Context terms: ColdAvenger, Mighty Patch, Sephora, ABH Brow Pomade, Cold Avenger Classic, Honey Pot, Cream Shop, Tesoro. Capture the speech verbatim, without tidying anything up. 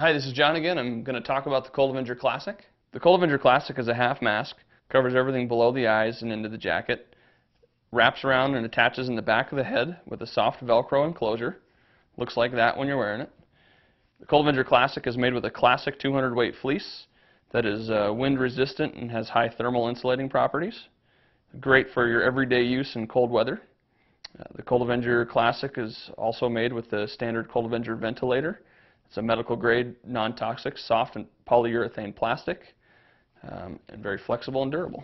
Hi, this is John again. I'm going to talk about the Cold Avenger Classic. The Cold Avenger Classic is a half mask, covers everything below the eyes and into the jacket, wraps around and attaches in the back of the head with a soft Velcro enclosure. Looks like that when you're wearing it. The Cold Avenger Classic is made with a classic two hundred weight fleece that is uh, wind resistant and has high thermal insulating properties. Great for your everyday use in cold weather. Uh, the Cold Avenger Classic is also made with the standard Cold Avenger ventilator. It's a medical grade, non-toxic, soft and polyurethane plastic, um, and very flexible and durable.